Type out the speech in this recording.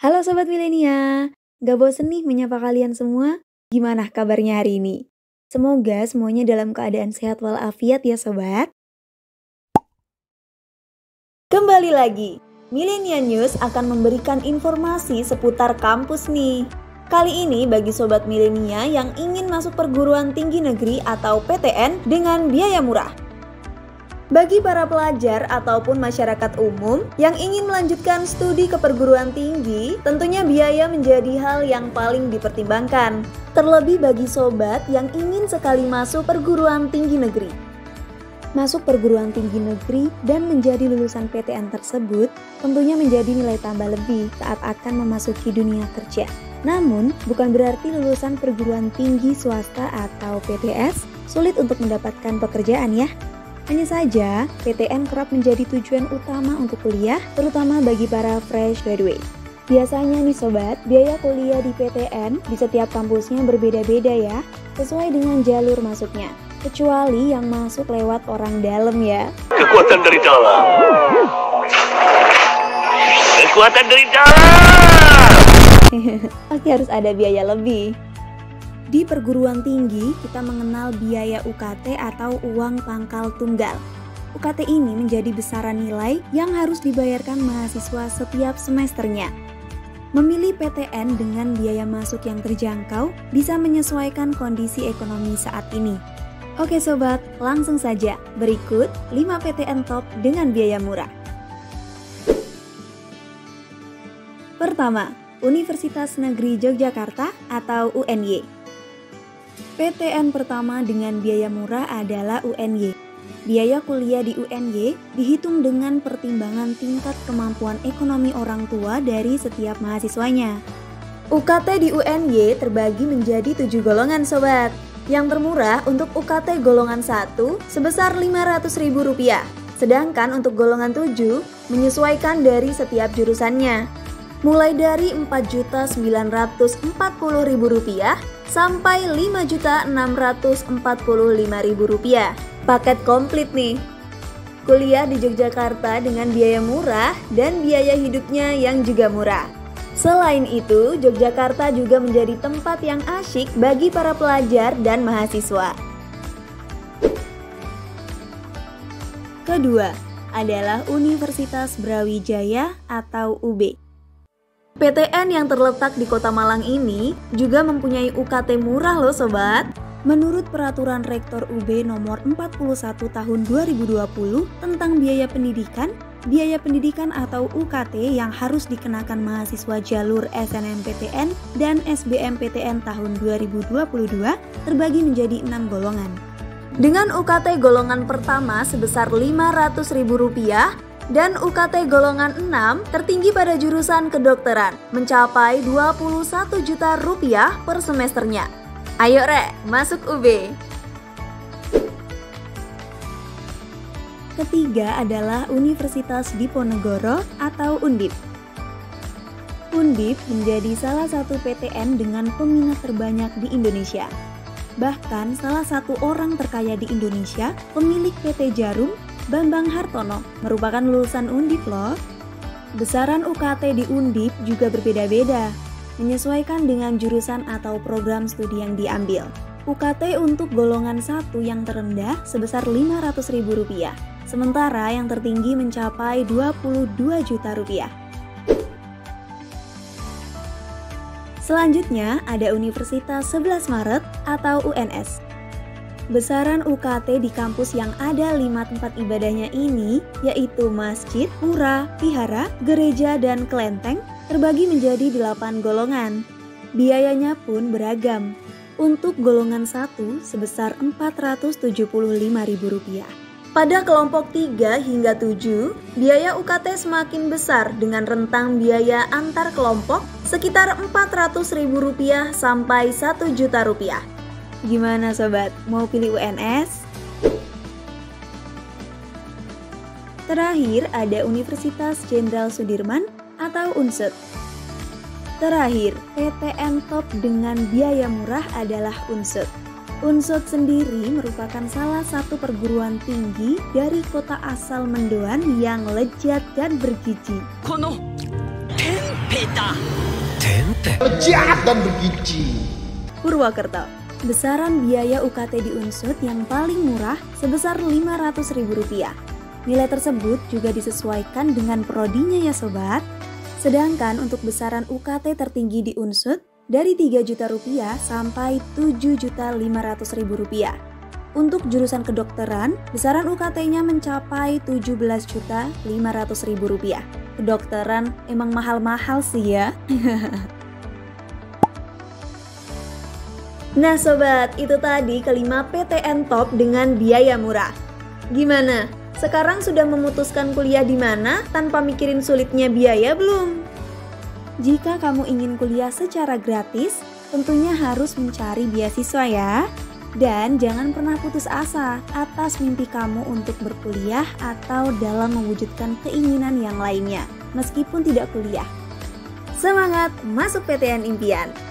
Halo Sobat Milenia, gak bosen nih menyapa kalian semua? Gimana kabarnya hari ini? Semoga semuanya dalam keadaan sehat walafiat ya Sobat. Kembali lagi, Milenia News akan memberikan informasi seputar kampus nih. Kali ini bagi Sobat Milenia yang ingin masuk perguruan tinggi negeri atau PTN dengan biaya murah. Bagi para pelajar ataupun masyarakat umum yang ingin melanjutkan studi ke perguruan tinggi, tentunya biaya menjadi hal yang paling dipertimbangkan. Terlebih bagi sobat yang ingin sekali masuk perguruan tinggi negeri. Masuk perguruan tinggi negeri dan menjadi lulusan PTN tersebut tentunya menjadi nilai tambah lebih saat akan memasuki dunia kerja. Namun, bukan berarti lulusan perguruan tinggi swasta atau PTS sulit untuk mendapatkan pekerjaan ya. Hanya saja, PTN kerap menjadi tujuan utama untuk kuliah, terutama bagi para fresh graduate. Biasanya nih sobat, biaya kuliah di PTN di setiap kampusnya berbeda-beda ya, sesuai dengan jalur masuknya. Kecuali yang masuk lewat orang dalam ya. Kekuatan dari dalam. Kekuatan dari dalam. Pasti harus ada biaya lebih. Di perguruan tinggi, kita mengenal biaya UKT atau uang pangkal tunggal. UKT ini menjadi besaran nilai yang harus dibayarkan mahasiswa setiap semesternya. Memilih PTN dengan biaya masuk yang terjangkau bisa menyesuaikan kondisi ekonomi saat ini. Oke sobat, langsung saja. Berikut 5 PTN top dengan biaya murah. Pertama, Universitas Negeri Yogyakarta atau UNY. PTN pertama dengan biaya murah adalah UNY. Biaya kuliah di UNY dihitung dengan pertimbangan tingkat kemampuan ekonomi orang tua dari setiap mahasiswanya. UKT di UNY terbagi menjadi 7 golongan sobat. Yang termurah untuk UKT golongan 1 sebesar Rp500.000. Sedangkan untuk golongan 7 menyesuaikan dari setiap jurusannya. Mulai dari Rp4.940.000 sampai Rp5.645.000. Paket komplit nih. Kuliah di Yogyakarta dengan biaya murah dan biaya hidupnya yang juga murah. Selain itu, Yogyakarta juga menjadi tempat yang asyik bagi para pelajar dan mahasiswa. Kedua, adalah Universitas Brawijaya atau UB. PTN yang terletak di Kota Malang ini juga mempunyai UKT murah loh sobat. Menurut Peraturan Rektor UB nomor 41 tahun 2020 tentang biaya pendidikan atau UKT yang harus dikenakan mahasiswa jalur SNMPTN dan SBMPTN tahun 2022 terbagi menjadi 6 golongan. Dengan UKT golongan pertama sebesar Rp500.000, dan UKT golongan 6 tertinggi pada jurusan kedokteran mencapai Rp21 juta per semesternya. Ayo rek, masuk UB. Ketiga adalah Universitas Diponegoro atau Undip. Undip menjadi salah satu PTN dengan peminat terbanyak di Indonesia. Bahkan salah satu orang terkaya di Indonesia, pemilik PT Jarum, Bambang Hartono, merupakan lulusan Undip loh. Besaran UKT di Undip juga berbeda-beda, menyesuaikan dengan jurusan atau program studi yang diambil. UKT untuk golongan 1 yang terendah sebesar Rp500.000, sementara yang tertinggi mencapai Rp22 juta. Selanjutnya ada Universitas 11 Maret atau UNS. Besaran UKT di kampus yang ada 5 tempat ibadahnya ini, yaitu masjid, pura, vihara, gereja, dan kelenteng, terbagi menjadi 8 golongan. Biayanya pun beragam. Untuk golongan 1 sebesar Rp475.000. Pada kelompok 3 hingga 7, biaya UKT semakin besar dengan rentang biaya antar kelompok sekitar Rp400.000 sampai Rp1 juta. Gimana sobat, mau pilih UNS? Terakhir ada Universitas Jenderal Sudirman atau Unsud. Terakhir, PTN top dengan biaya murah adalah Unsud. Unsud sendiri merupakan salah satu perguruan tinggi dari kota asal Mendoan yang lejat dan bergiji. Kono. peta. Tenteng. Jahat dan bergizi. Purwokerto. Besaran biaya UKT di Unsud yang paling murah sebesar Rp500.000. Nilai tersebut juga disesuaikan dengan prodinya ya sobat. Sedangkan untuk besaran UKT tertinggi di Unsud dari Rp3 juta sampai Rp7.500.000. Untuk jurusan kedokteran, besaran UKT-nya mencapai Rp17.500.000. Kedokteran emang mahal-mahal sih ya. Nah sobat, itu tadi kelima PTN top dengan biaya murah. Gimana? Sekarang sudah memutuskan kuliah di mana tanpa mikirin sulitnya biaya belum? Jika kamu ingin kuliah secara gratis, tentunya harus mencari beasiswa ya. Dan jangan pernah putus asa atas mimpi kamu untuk berkuliah atau dalam mewujudkan keinginan yang lainnya, meskipun tidak kuliah. Semangat masuk PTN impian!